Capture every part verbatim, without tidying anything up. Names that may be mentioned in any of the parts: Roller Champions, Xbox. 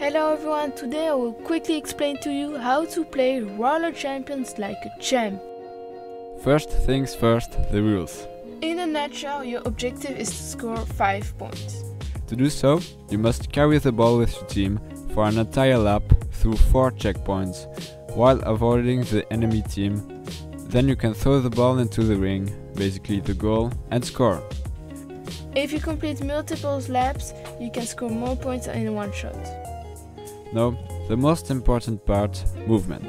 Hello everyone, today I will quickly explain to you how to play Roller Champions like a champ. First things first, the rules. In a nutshell, your objective is to score five points. To do so, you must carry the ball with your team for an entire lap through four checkpoints, while avoiding the enemy team. Then you can throw the ball into the ring, basically the goal, and score. If you complete multiple laps, you can score more points in one shot. Now, the most important part, movement.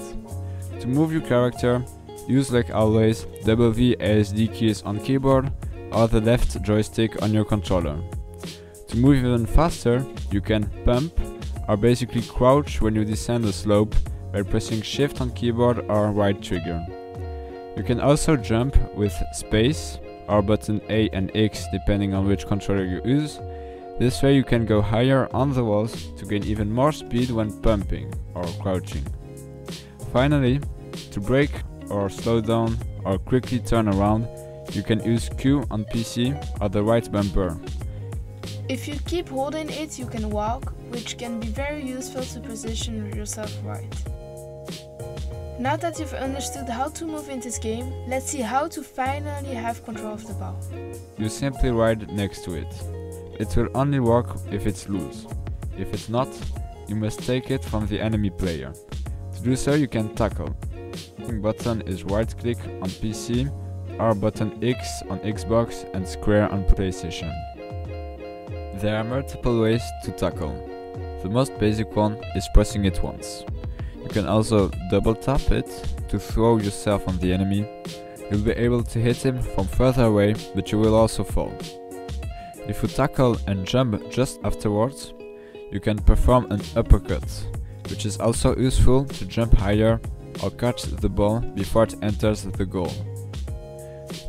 To move your character, use like always W A S D keys on keyboard or the left joystick on your controller. To move even faster, you can pump or basically crouch when you descend the slope by pressing shift on keyboard or right trigger. You can also jump with space or button A and X depending on which controller you use. This way you can go higher on the walls to gain even more speed when pumping or crouching. Finally, to brake or slow down or quickly turn around, you can use Q on P C or the right bumper. If you keep holding it, you can walk, which can be very useful to position yourself right. Now that you've understood how to move in this game, let's see how to finally have control of the ball. You simply ride next to it. It will only work if it's loose. If it's not, you must take it from the enemy player. To do so, you can tackle. The button is right click on P C, or button X on Xbox and square on PlayStation. There are multiple ways to tackle. The most basic one is pressing it once. You can also double tap it to throw yourself on the enemy. You'll be able to hit him from further away, but you will also fall. If you tackle and jump just afterwards, you can perform an uppercut, which is also useful to jump higher or catch the ball before it enters the goal.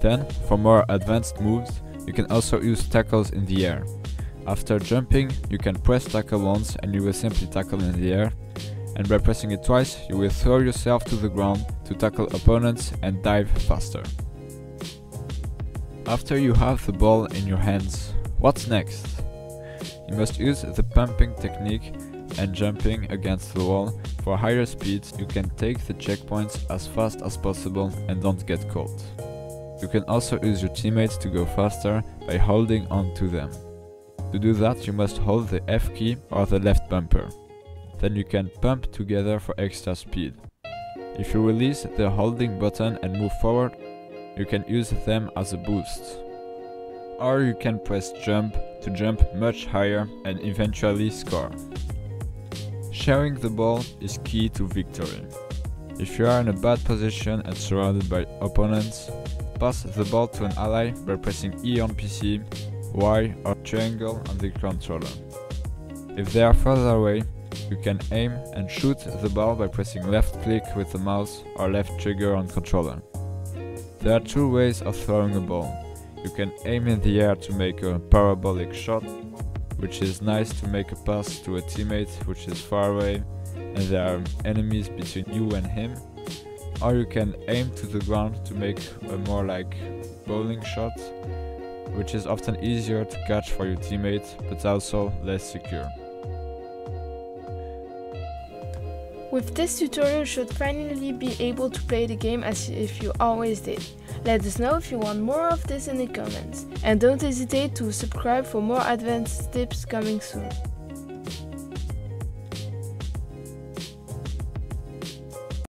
Then, for more advanced moves, you can also use tackles in the air. After jumping, you can press tackle once and you will simply tackle in the air. And by pressing it twice, you will throw yourself to the ground to tackle opponents and dive faster. After you have the ball in your hands, what's next? You must use the pumping technique and jumping against the wall. For higher speeds, you can take the checkpoints as fast as possible and don't get caught. You can also use your teammates to go faster by holding on to them. To do that, you must hold the F key or the left bumper. Then you can pump together for extra speed. If you release the holding button and move forward, you can use them as a boost. Or you can press jump to jump much higher and eventually score. Sharing the ball is key to victory. If you are in a bad position and surrounded by opponents, pass the ball to an ally by pressing E on P C, Y or triangle on the controller. If they are further away, you can aim and shoot the ball by pressing left click with the mouse or left trigger on controller. There are two ways of throwing a ball. You can aim in the air to make a parabolic shot, which is nice to make a pass to a teammate which is far away and there are enemies between you and him. Or you can aim to the ground to make a more like bowling shot, which is often easier to catch for your teammate, but also less secure. With this tutorial, you should finally be able to play the game as if you always did. Let us know if you want more of this in the comments. And don't hesitate to subscribe for more advanced tips coming soon.